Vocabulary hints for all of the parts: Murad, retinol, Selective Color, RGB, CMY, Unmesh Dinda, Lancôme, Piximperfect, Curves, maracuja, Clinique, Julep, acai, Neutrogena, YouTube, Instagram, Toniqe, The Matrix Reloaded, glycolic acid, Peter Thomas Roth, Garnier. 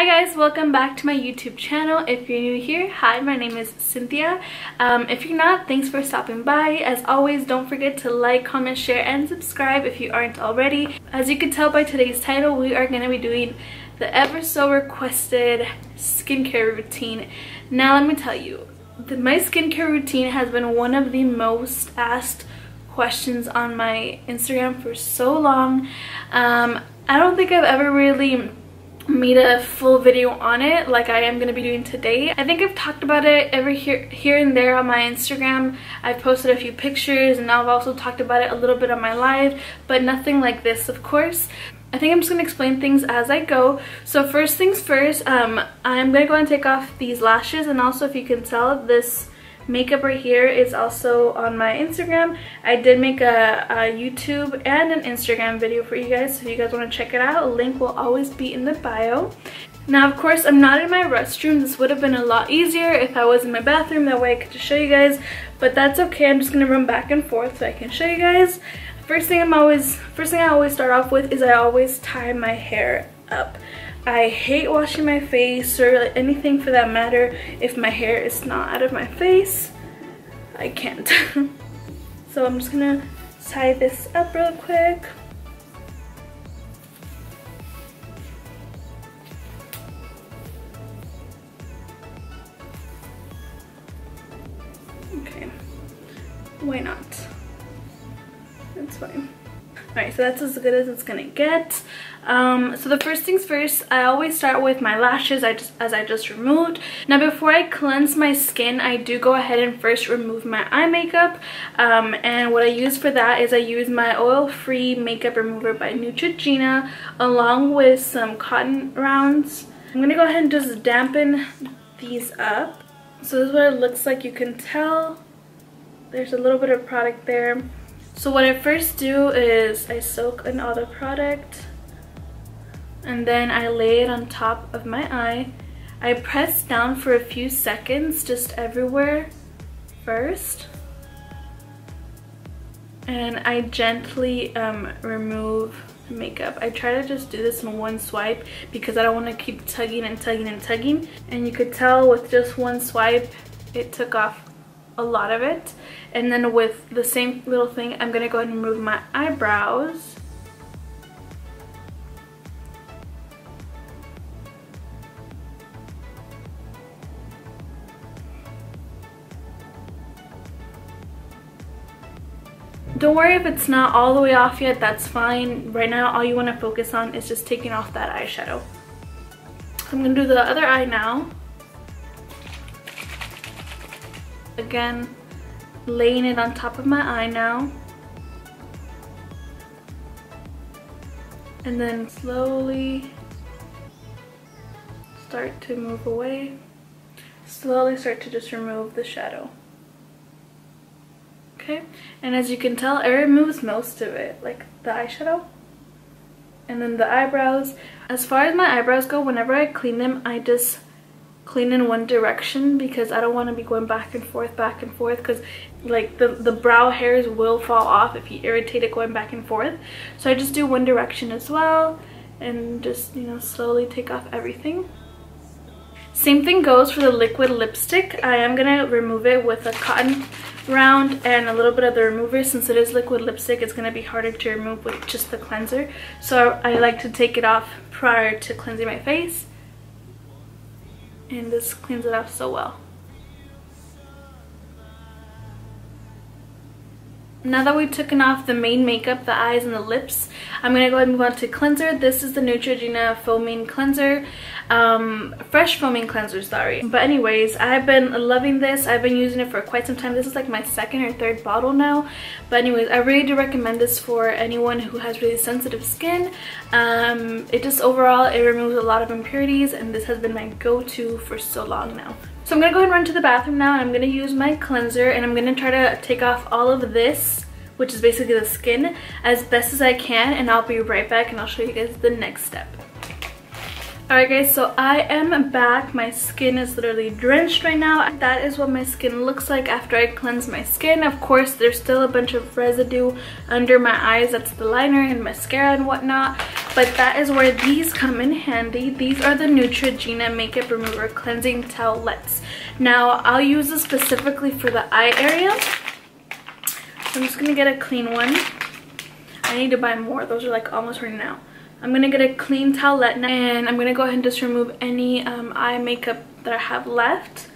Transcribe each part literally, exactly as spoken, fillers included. Hi guys, welcome back to my YouTube channel. If you're new here, hi, my name is Cynthia. Um, if you're not, thanks for stopping by. As always, don't forget to like, comment, share, and subscribe if you aren't already. As you can tell by today's title, we are going to be doing the ever so requested skincare routine. Now let me tell you, the, my skincare routine has been one of the most asked questions on my Instagram for so long. Um, I don't think I've ever really made a full video on it like I am going to be doing today. I think I've talked about it every here here and there on my Instagram. I've posted a few pictures and I've also talked about it a little bit on my live, but nothing like this, of course. I think I'm just going to explain things as I go. So first things first, um, I'm going to go and take off these lashes, and also if you can tell, this makeup right here is also on my Instagram. I did make a, a YouTube and an Instagram video for you guys, so if you guys want to check it out, a link will always be in the bio. Now of course I'm not in my restroom. This would have been a lot easier if I was in my bathroom, that way I could just show you guys, but that's okay. I'm just going to run back and forth so I can show you guys. First thing I'm always first thing I always start off with is I always tie my hair up. I hate washing my face, or like anything for that matter, if my hair is not out of my face. I can't. So I'm just gonna tie this up real quick. Okay, why not? That's fine. Alright, so that's as good as it's gonna get. Um, so the first things first, I always start with my lashes I just, as I just removed. Now before I cleanse my skin, I do go ahead and first remove my eye makeup. Um, and what I use for that is I use my oil-free makeup remover by Neutrogena, along with some cotton rounds. I'm gonna go ahead and just dampen these up. So this is what it looks like. You can tell there's a little bit of product there. So what I first do is I soak in all the product, and then I lay it on top of my eye. I press down for a few seconds, just everywhere first. And I gently um, remove the makeup. I try to just do this in one swipe because I don't want to keep tugging and tugging and tugging. And you could tell with just one swipe, it took off a lot of it. And then with the same little thing, I'm going to go ahead and remove my eyebrows. Don't worry if it's not all the way off yet, that's fine. Right now all you want to focus on is just taking off that eyeshadow. I'm going to do the other eye now. Again, laying it on top of my eye now. And then slowly start to move away. Slowly start to just remove the shadow. Okay, and as you can tell, it removes most of it, like the eyeshadow and then the eyebrows. As far as my eyebrows go, whenever I clean them, I just clean in one direction because I don't want to be going back and forth, back and forth, because like the, the brow hairs will fall off if you irritate it going back and forth. So I just do one direction as well, and just, you know, slowly take off everything. Same thing goes for the liquid lipstick. I am going to remove it with a cotton round and a little bit of the remover. Since it is liquid lipstick, it's going to be harder to remove with just the cleanser, so I like to take it off prior to cleansing my face, and this cleans it off so well. Now that we've taken off the main makeup, the eyes and the lips, I'm going to go ahead and move on to cleanser. This is the Neutrogena foaming cleanser, um, fresh foaming cleanser, sorry. But anyways, I've been loving this. I've been using it for quite some time. This is like my second or third bottle now. But anyways, I really do recommend this for anyone who has really sensitive skin. Um, it just overall, it removes a lot of impurities, and this has been my go-to for so long now. So I'm going to go ahead and run to the bathroom now, and I'm going to use my cleanser, and I'm going to try to take off all of this, which is basically the skin, as best as I can, and I'll be right back and I'll show you guys the next step. Alright guys, so I am back. My skin is literally drenched right now. That is what my skin looks like after I cleanse my skin. Of course, there's still a bunch of residue under my eyes. That's the liner and mascara and whatnot. But that is where these come in handy. These are the Neutrogena Makeup Remover Cleansing Towelettes. Now, I'll use this specifically for the eye area. I'm just going to get a clean one. I need to buy more. Those are like almost running out. I'm going to get a clean towelette now, and I'm going to go ahead and just remove any um, eye makeup that I have left.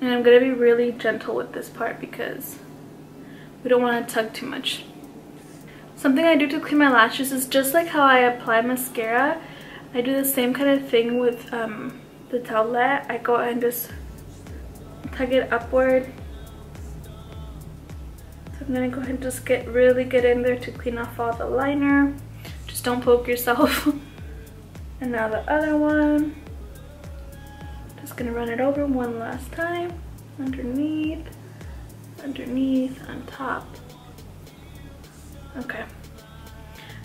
And I'm going to be really gentle with this part because we don't want to tug too much. Something I do to clean my lashes is just like how I apply mascara, I do the same kind of thing with um, the towelette. I go and just tug it upward. So I'm going to go ahead and just get really get in there to clean off all the liner. Just don't poke yourself. And now the other one. Just going to run it over one last time. Underneath, underneath, on top. Okay,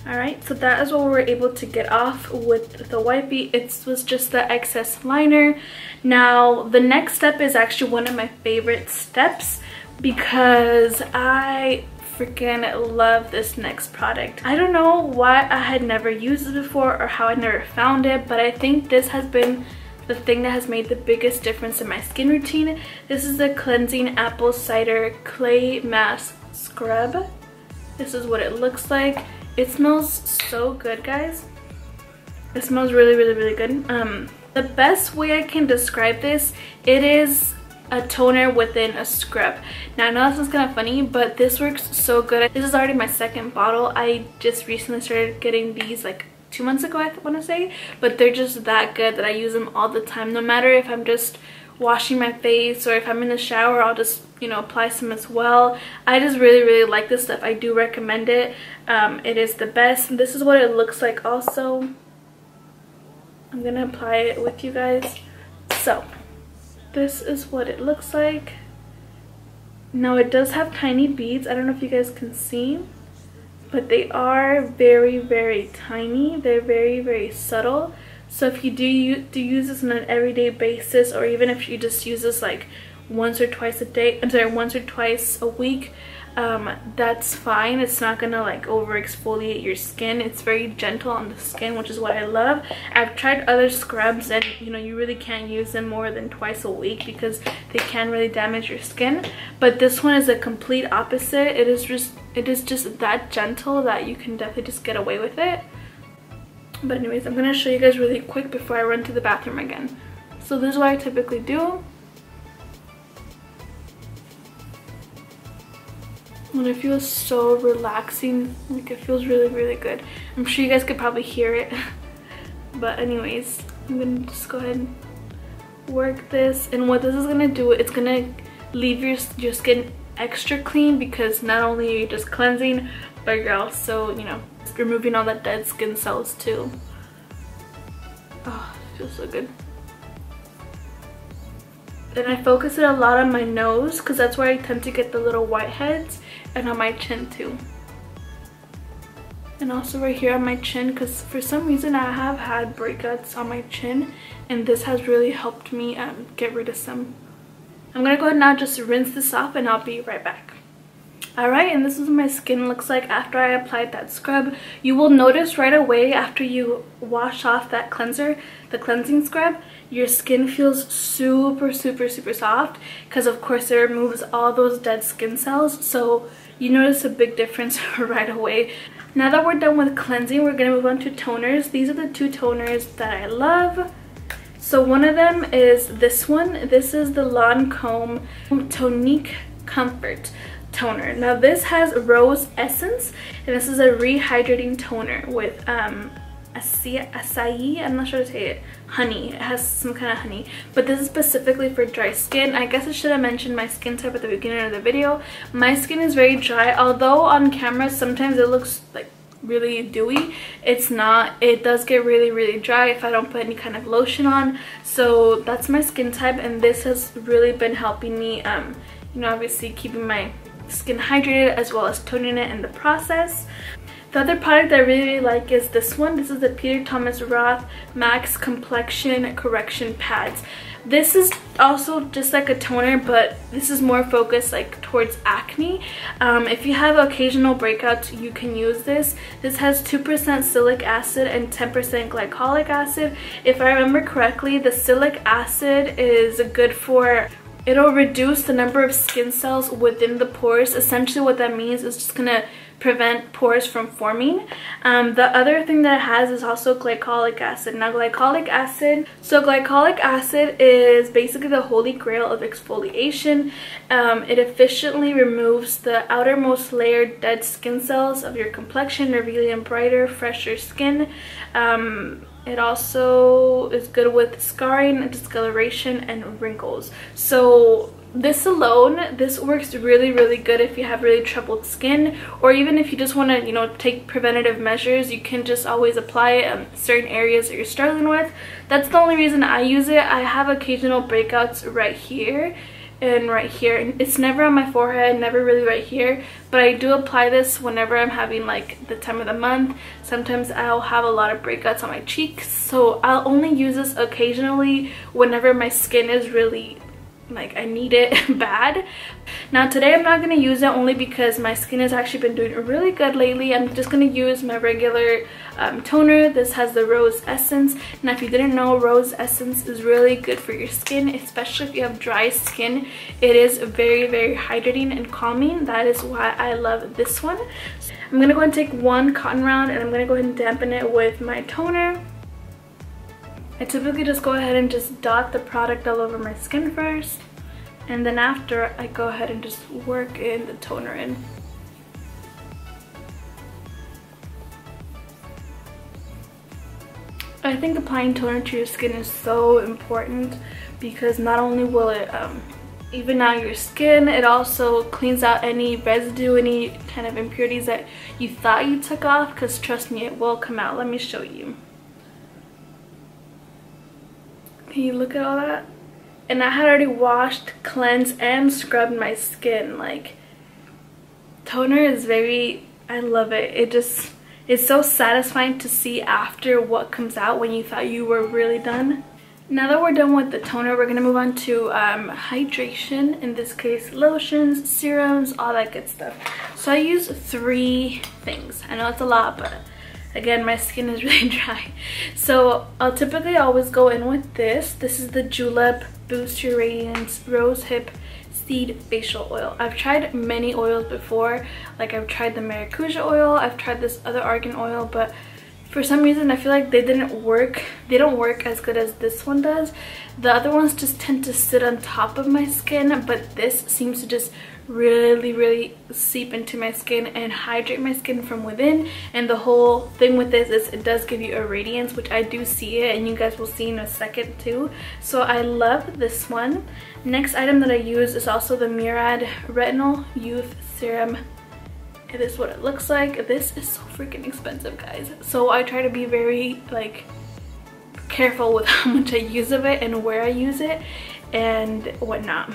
all right, so that is what we were able to get off with the wipey. It was just the excess liner. Now the next step is actually one of my favorite steps because I freaking love this next product. I don't know why I had never used it before or how I never found it, but I think this has been the thing that has made the biggest difference in my skin routine. This is the Cleansing Apple Cider Clay Mask Scrub. This is what it looks like. It smells so good, guys. It smells really, really, really good. Um, the best way I can describe this, it is a toner within a scrub. Now, I know this is kind of funny, but this works so good. This is already my second bottle. I just recently started getting these like two months ago, I want to say. But they're just that good that I use them all the time. No matter if I'm just washing my face or if I'm in the shower, I'll just, you know, apply some as well. I just really, really like this stuff. I do recommend it. Um, it is the best. This is what it looks like also. I'm going to apply it with you guys. So, this is what it looks like. Now, it does have tiny beads. I don't know if you guys can see, but they are very, very tiny. They're very, very subtle. So if you do, you do use this on an everyday basis, or even if you just use this like once or twice a day, I'm sorry, once or twice a week, um, that's fine. It's not gonna like over exfoliate your skin. It's very gentle on the skin, which is what I love. I've tried other scrubs and you know, you really can't use them more than twice a week because they can really damage your skin. But this one is a complete opposite. It is just, it is just that gentle that you can definitely just get away with it. But anyways, I'm going to show you guys really quick before I run to the bathroom again. So this is what I typically do. And it feels so relaxing. Like, it feels really, really good. I'm sure you guys could probably hear it. But anyways, I'm going to just go ahead and work this. And what this is going to do, it's going to leave your, your skin extra clean because not only are you just cleansing, but you're also, you know, removing all that dead skin cells too. Oh, it feels so good. And I focus it a lot on my nose because that's where I tend to get the little whiteheads, and on my chin too. And also right here on my chin, because for some reason I have had breakouts on my chin, and this has really helped me um, get rid of some. I'm gonna go ahead and now just rinse this off and I'll be right back. Alright, and this is what my skin looks like after I applied that scrub. You will notice right away after you wash off that cleanser, the cleansing scrub, your skin feels super, super, super soft because of course it removes all those dead skin cells. So you notice a big difference right away. Now that we're done with cleansing, we're going to move on to toners. These are the two toners that I love. So one of them is this one. This is the Lancôme Tonique Comfort Toner. Now this has rose essence, and this is a rehydrating toner with um acai, acai I'm not sure to say it, honey. It has some kind of honey, but this is specifically for dry skin. I guess I should have mentioned my skin type at the beginning of the video. My skin is very dry, although on camera sometimes it looks like really dewy. It's not. It does get really, really dry if I don't put any kind of lotion on. So that's my skin type, and this has really been helping me um you know, obviously keeping my skin hydrated as well as toning it in the process. The other product that I really, really like is this one. This is the Peter Thomas Roth Max Complexion Correction Pads. This is also just like a toner, but this is more focused like towards acne. Um, if you have occasional breakouts, you can use this. This has two percent silic acid and ten percent glycolic acid. If I remember correctly, the silic acid is good for... it'll reduce the number of skin cells within the pores. Essentially what that means is just gonna prevent pores from forming. Um, the other thing that it has is also glycolic acid. Now glycolic acid, so glycolic acid is basically the holy grail of exfoliation. Um, it efficiently removes the outermost layered dead skin cells of your complexion, revealing brighter, fresher skin. Um, It also is good with scarring, discoloration, and wrinkles. So this alone, this works really, really good if you have really troubled skin, or even if you just want to, you know, take preventative measures. You can just always apply it on certain areas that you're struggling with. That's the only reason I use it. I have occasional breakouts right here and right here, and it's never on my forehead, never really right here, but I do apply this whenever I'm having like the time of the month. Sometimes I'll have a lot of breakouts on my cheeks, so I'll only use this occasionally whenever my skin is really like I need it bad. Now today I'm not going to use it only because my skin has actually been doing really good lately. I'm just going to use my regular um, toner. This has the rose essence. Now if you didn't know, rose essence is really good for your skin, especially if you have dry skin. It is very, very hydrating and calming. That is why I love this one. So I'm going to go and take one cotton round and I'm going to go ahead and dampen it with my toner. I typically just go ahead and just dot the product all over my skin first, and then after I go ahead and just work in the toner in. I think applying toner to your skin is so important because not only will it um, even out your skin, it also cleans out any residue, any kind of impurities that you thought you took off, because trust me, it will come out. Let me show you. Can you look at all that? And I had already washed, cleansed, and scrubbed my skin. Like, toner is very, I love it. It just, it's so satisfying to see after what comes out when you thought you were really done. Now that we're done with the toner, we're gonna move on to um, hydration. In this case, lotions, serums, all that good stuff. So I use three things. I know it's a lot, but again, my skin is really dry. So I'll typically always go in with this. This is the Julep Boost Your Radiance Rose Hip Seed Facial Oil. I've tried many oils before. Like I've tried the maracuja oil, I've tried this other argan oil, but for some reason I feel like they didn't work. They don't work as good as this one does. The other ones just tend to sit on top of my skin, but this seems to just really, really seep into my skin and hydrate my skin from within. And the whole thing with this is it does give you a radiance, which I do see it, and you guys will see in a second too. So I love this one. Next item that I use is also the Murad Retinol Youth Serum. This is what it looks like. This is so freaking expensive, guys, so I try to be very like careful with how much I use of it and where I use it and whatnot.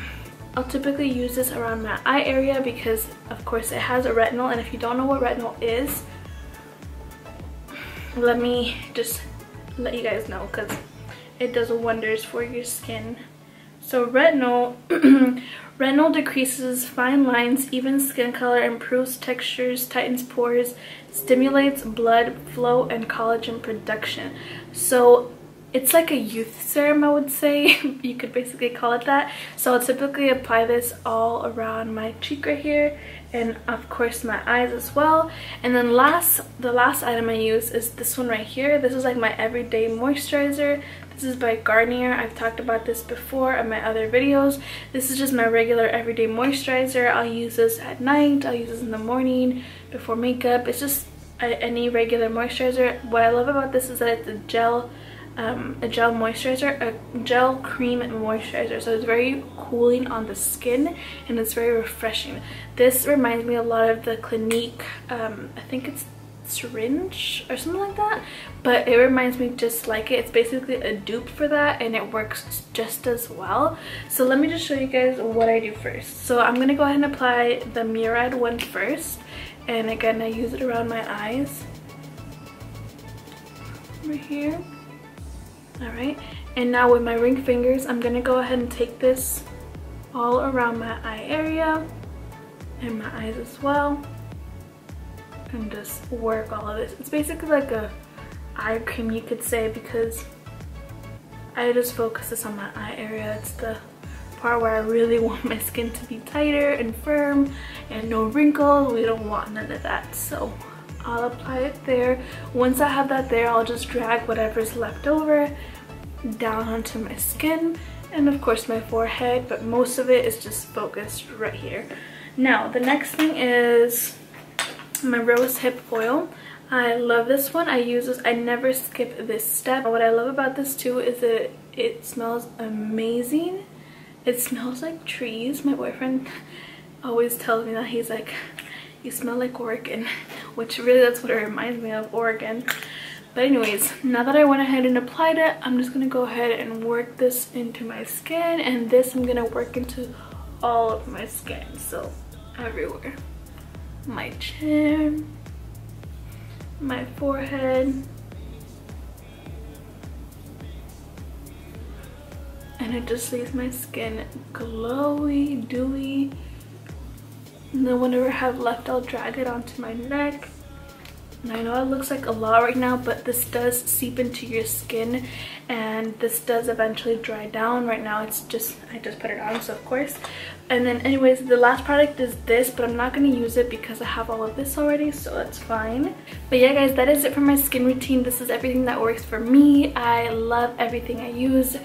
I'll typically use this around my eye area because of course it has a retinol, and if you don't know what retinol is, let me just let you guys know because it does wonders for your skin. So retinol retinol decreases fine lines, evens skin color, improves textures, tightens pores, stimulates blood flow and collagen production. So it's like a youth serum, I would say. You could basically call it that. So I'll typically apply this all around my cheek right here, and of course my eyes as well. And then last, the last item I use is this one right here. This is like my everyday moisturizer. This is by Garnier. I've talked about this before in my other videos. This is just my regular everyday moisturizer. I'll use this at night, I'll use this in the morning, before makeup. It's just any regular moisturizer. What I love about this is that it's a gel Um, a gel moisturizer, a gel cream moisturizer, so it's very cooling on the skin and it's very refreshing. This reminds me a lot of the Clinique, um, I think it's syringe or something like that, but it reminds me just like it. It's basically a dupe for that and it works just as well. So let me just show you guys what I do first. So I'm gonna go ahead and apply the Murad one first. And again, I use it around my eyes. Over here. Alright, and now with my ring fingers, I'm going to go ahead and take this all around my eye area and my eyes as well. And just work all of this. It's basically like a eye cream, you could say, because I just focus this on my eye area. It's the part where I really want my skin to be tighter and firm and no wrinkles. We don't want none of that. So I'll apply it there. Once I have that there, I'll just drag whatever's left over down onto my skin and of course my forehead, but most of it is just focused right here. Now the next thing is my rose hip oil. I love this one. I use this. I never skip this step. What I love about this too is that it smells amazing. It smells like trees. My boyfriend always tells me that. He's like, you smell like Oregon, which really that's what it reminds me of, Oregon. But anyways, now that I went ahead and applied it, I'm just going to go ahead and work this into my skin, and this I'm going to work into all of my skin, so everywhere. My chin, my forehead, and it just leaves my skin glowy, dewy, and then whenever I have left, I'll drag it onto my neck. And I know it looks like a lot right now, but this does seep into your skin and this does eventually dry down. Right now it's just, I just put it on, so of course. And then anyways, the last product is this, but I'm not going to use it because I have all of this already, so that's fine. But yeah guys, that is it for my skin routine. This is everything that works for me. I love everything I use.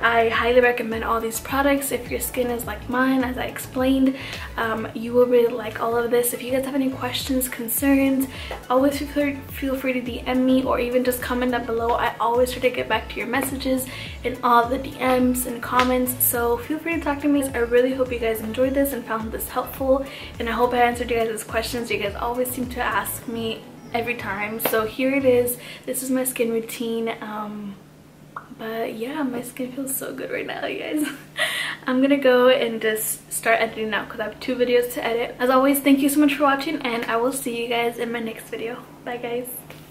I highly recommend all these products. If your skin is like mine, as I explained, um, you will really like all of this. If you guys have any questions, concerns, always feel free to D M me or even just comment down below. I always try to get back to your messages and all the D Ms and comments, so feel free to talk to me. I really hope you guys enjoyed this and found this helpful, and I hope I answered you guys' questions. You guys always seem to ask me every time, so here it is. This is my skin routine. Um, But yeah, my skin feels so good right now, you guys. I'm gonna go and just start editing now because I have two videos to edit. As always, thank you so much for watching, and I will see you guys in my next video. Bye guys.